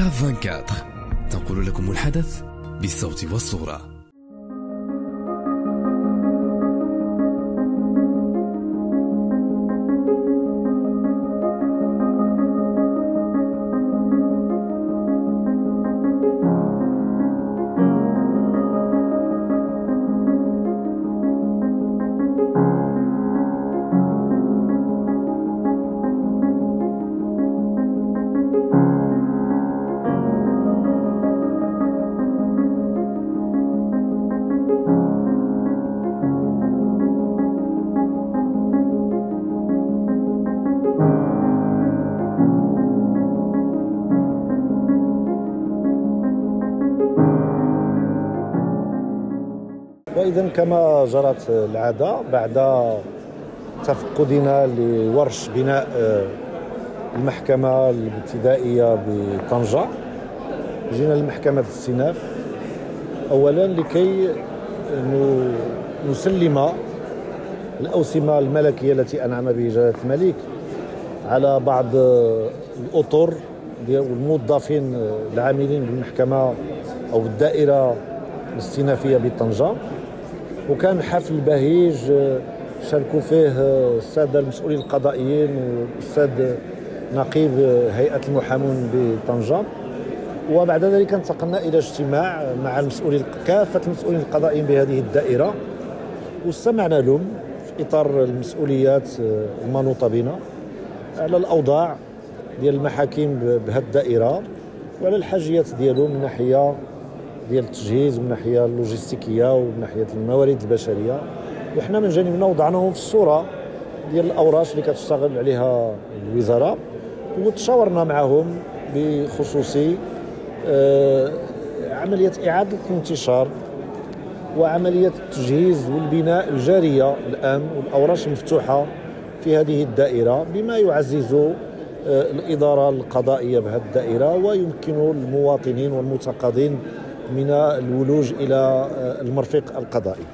CAP24 تنقل لكم الحدث بالصوت والصورة. وإذا كما جرت العادة بعد تفقدنا لورش بناء المحكمة الابتدائية بطنجة جينا لمحكمة الاستئناف أولا لكي نسلم الأوسمة الملكية التي أنعم به جلالة الملك على بعض الأطر والموظفين العاملين بالمحكمة أو الدائرة الاستئنافية بطنجة. وكان حفل بهيج شاركوا فيه الساده المسؤولين القضائيين والاستاذ نقيب هيئه المحامون بطنجه، وبعد ذلك انتقلنا الى اجتماع مع المسؤولين كافه المسؤولين القضائيين بهذه الدائره واستمعنا لهم في اطار المسؤوليات المنوطه بنا على الاوضاع ديال المحاكم بهذه الدائره وعلى الحاجيات ديالهم من ناحيه ديال التجهيز ومن ناحيه اللوجستيكيه ومن ناحيه الموارد البشريه، وحنا من جانبنا وضعناهم في الصوره ديال الاوراش اللي كتشتغل عليها الوزاره وتشاورنا معهم بخصوص عمليه اعاده الانتشار وعمليه التجهيز والبناء الجاريه الان والاوراش المفتوحه في هذه الدائره بما يعزز الاداره القضائيه بهذه الدائره ويمكن للمواطنين والمتقاضين من الولوج إلى المرفق القضائي.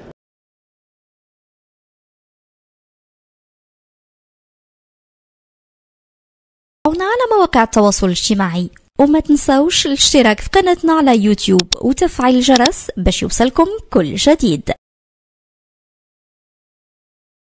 تابعونا على مواقع التواصل الاجتماعي وما تنساوش الاشتراك في قناتنا على يوتيوب وتفعيل الجرس باش يوصلكم كل جديد.